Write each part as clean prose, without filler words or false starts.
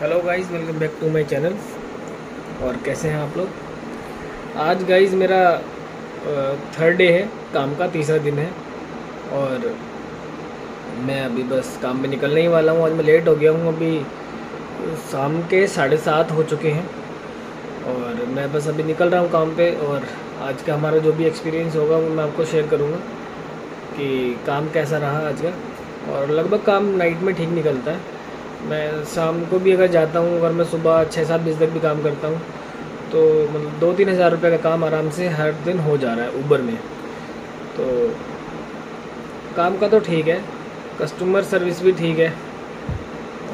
Hello guys, welcome back to my channel. और कैसे हैं आप लोग? आज गाइज़ मेरा थर्ड डे है, काम का तीसरा दिन है और मैं अभी बस काम में निकलने ही वाला हूँ। आज मैं लेट हो गया हूँ, अभी शाम के 7:30 हो चुके हैं और मैं बस अभी निकल रहा हूँ काम पे। और आज का हमारा जो भी एक्सपीरियंस होगा वो मैं आपको शेयर करूँगा कि काम कैसा रहा आज का। और लगभग काम नाइट में ठीक निकलता है। मैं शाम को भी अगर जाता हूँ, अगर मैं सुबह 6-7 बजे तक भी काम करता हूँ तो मतलब 2-3 हज़ार रुपये का काम आराम से हर दिन हो जा रहा है उबर में। तो काम का तो ठीक है, कस्टमर सर्विस भी ठीक है।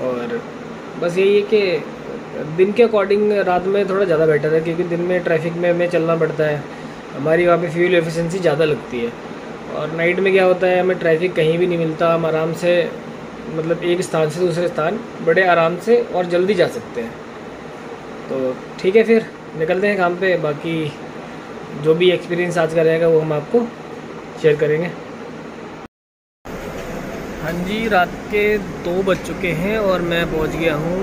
और बस यही है कि दिन के अकॉर्डिंग रात में थोड़ा ज़्यादा बेटर है, क्योंकि दिन में ट्रैफिक में हमें चलना पड़ता है, हमारी वहाँ पे फ्यूल एफिशिएंसी ज़्यादा लगती है। और नाइट में क्या होता है, हमें ट्रैफिक कहीं भी नहीं मिलता, हम आराम से मतलब एक स्थान से दूसरे स्थान बड़े आराम से और जल्दी जा सकते हैं। तो ठीक है, फिर निकलते हैं काम पे। बाकी जो भी एक्सपीरियंस आज का रहेगा वो हम आपको शेयर करेंगे। हाँ जी, रात के 2 बज चुके हैं और मैं पहुंच गया हूँ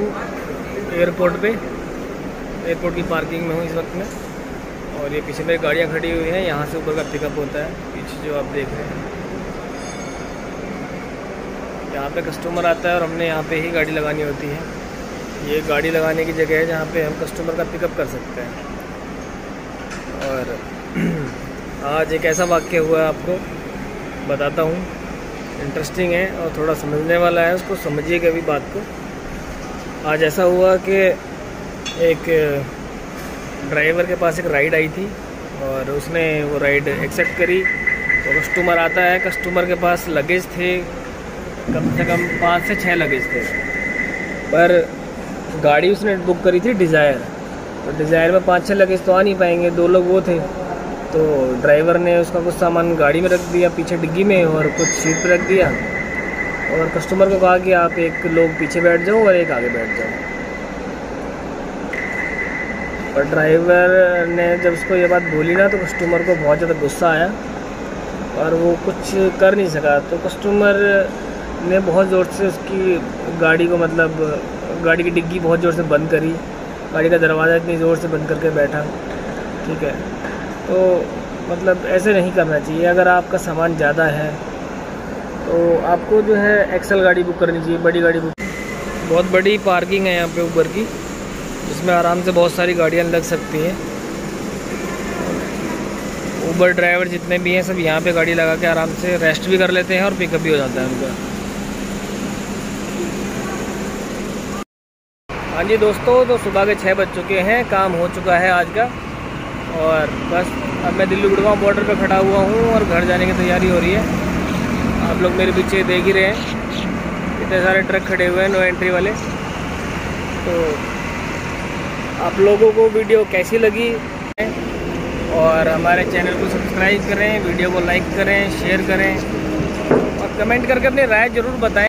एयरपोर्ट पे। एयरपोर्ट की पार्किंग में हूँ इस वक्त मैं। और ये पीछे मेरी गाड़ियाँ खड़ी हुई हैं, यहाँ से ऊपर का पिकअप होता है पीछे जो आप देख रहे हैं। यहाँ पे कस्टमर आता है और हमने यहाँ पे ही गाड़ी लगानी होती है। ये गाड़ी लगाने की जगह है जहाँ पे हम कस्टमर का पिकअप कर सकते हैं। और आज एक ऐसा वाक्य हुआ, आपको बताता हूँ, इंटरेस्टिंग है और थोड़ा समझने वाला है, उसको समझिए कभी बात को। आज ऐसा हुआ कि एक ड्राइवर के पास एक राइड आई थी और उसने वो राइड एक्सेप्ट करी। तो कस्टमर आता है, कस्टमर के पास लगेज थे, कम से कम 5 से 6 लगेज थे, पर गाड़ी उसने बुक करी थी डिज़ायर। तो डिज़ायर में 5-6 लगेज तो आ नहीं पाएंगे, 2 लोग वो थे। तो ड्राइवर ने उसका कुछ सामान गाड़ी में रख दिया पीछे डिग्गी में और कुछ सीट पर रख दिया और कस्टमर को कहा कि आप 1 लोग पीछे बैठ जाओ और 1 आगे बैठ जाओ। और ड्राइवर ने जब उसको ये बात बोली ना तो कस्टमर को बहुत ज़्यादा गुस्सा आया और वो कुछ कर नहीं सका। तो कस्टमर ने बहुत ज़ोर से उसकी गाड़ी को मतलब गाड़ी की डिग्गी बहुत ज़ोर से बंद करी, गाड़ी का दरवाज़ा इतनी ज़ोर से बंद करके बैठा। ठीक है, तो मतलब ऐसे नहीं करना चाहिए। अगर आपका सामान ज़्यादा है तो आपको जो है एक्सेल गाड़ी बुक करनी चाहिए, बड़ी गाड़ी बुक। बहुत बड़ी पार्किंग है यहाँ पे ऊबर की, जिसमें आराम से बहुत सारी गाड़ियाँ लग सकती हैं। ऊबर ड्राइवर जितने भी हैं सब यहाँ पर गाड़ी लगा के आराम से रेस्ट भी कर लेते हैं और पिकअप भी हो जाता है उनका। हाँ जी दोस्तों, तो सुबह के 6 बज चुके हैं, काम हो चुका है आज का। और बस अब मैं दिल्ली गुड़गांव बॉर्डर पर खड़ा हुआ हूँ और घर जाने की तैयारी हो रही है। आप लोग मेरे पीछे देख ही रहे हैं, इतने सारे ट्रक खड़े हुए हैं नो एंट्री वाले। तो आप लोगों को वीडियो कैसी लगी और हमारे चैनल को सब्सक्राइब करें, वीडियो को लाइक करें, शेयर करें और कमेंट करके अपनी राय ज़रूर बताएँ।